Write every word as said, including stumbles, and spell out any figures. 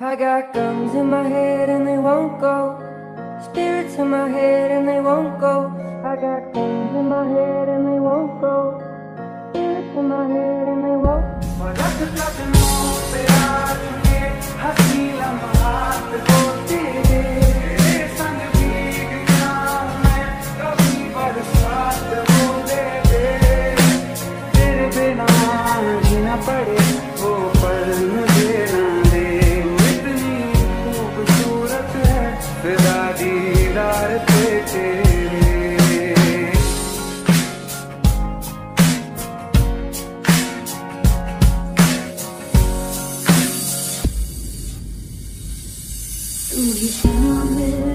I got guns in my head and they won't go. Spirits in my head and they won't go. I got guns in my head and they won't go. Spirits in my head and they won't go. Well, that's the stuff that moves it out of here. I feel I'm a lot to go. Do you feel it?